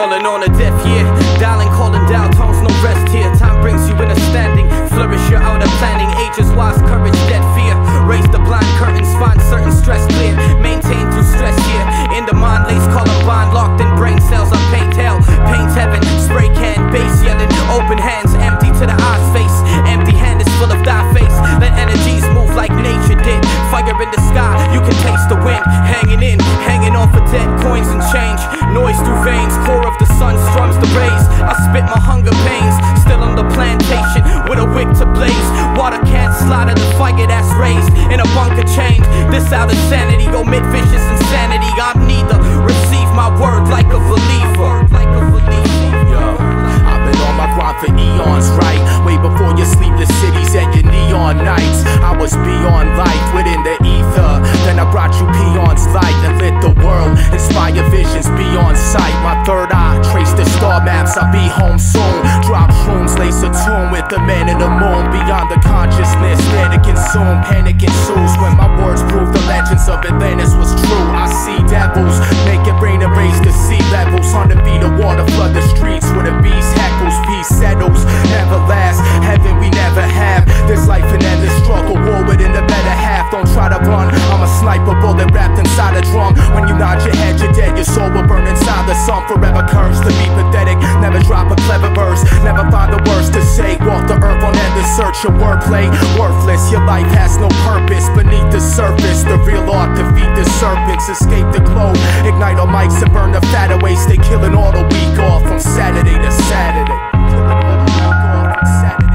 falling on a deaf ear, dialing, calling down tones, no rest here. Time brings you in a standing, flourish your outer planning. Ages wise, courage, dead fear. Raise the blind curtains, find certain stress clear. Maintain through stress here. In the mind, lace Columbine, locked in brain cells. I paint hell, paint heaven, spray can, bass yelling, open hands, empty to the eyes face. Empty hand is full of thy face. Let energies move like nature did. Fire in the sky, you can taste the wind. Hanging in, hanging on for dead coins and change. Noise through veins, core of the sun strums the rays. I spit my hunger pains, still on the plantation with a wick to blaze. Water can't slaughter the fire that's raised in a bunker chained. This out of sanity, omit vicious insanity. I'm neither, receive my word like a believer. Yo, I've been on my grind for eons, right? Way before your sleepless cities and your neon nights. I was beyond light within the ether. Then I brought you peons light and lit the world. Inspire visions beyond sight. My third eye traced the star maps. I'll be home soon. Drop shrooms, lace a tune with the man in the moon. Beyond the consciousness, there to consume. Panic ensues when my words prove the legends of Atlantis was true. I see devils, make it rain and raise the sea levels. 100 feet of water flood the streets where the beast heckles. Peace settles, never last. Heaven we never have. This life and endless struggle, war within the better half. Don't try to run, I'm a sniper bullet wrapped inside a drum. When you nod your head, you're dead. Your soul will burn inside the sun. Forever cursed to be pathetic. Never drop a clever verse. Never find the words to say. Walk the earth on end to search. Your wordplay worthless. Your life has no purpose. Beneath the surface, the real art defeat the serpents. Escape the glow. Ignite all mics and burn the fat away. Stay killing all the week off from Saturday to Saturday. Killing all the week off from Saturday.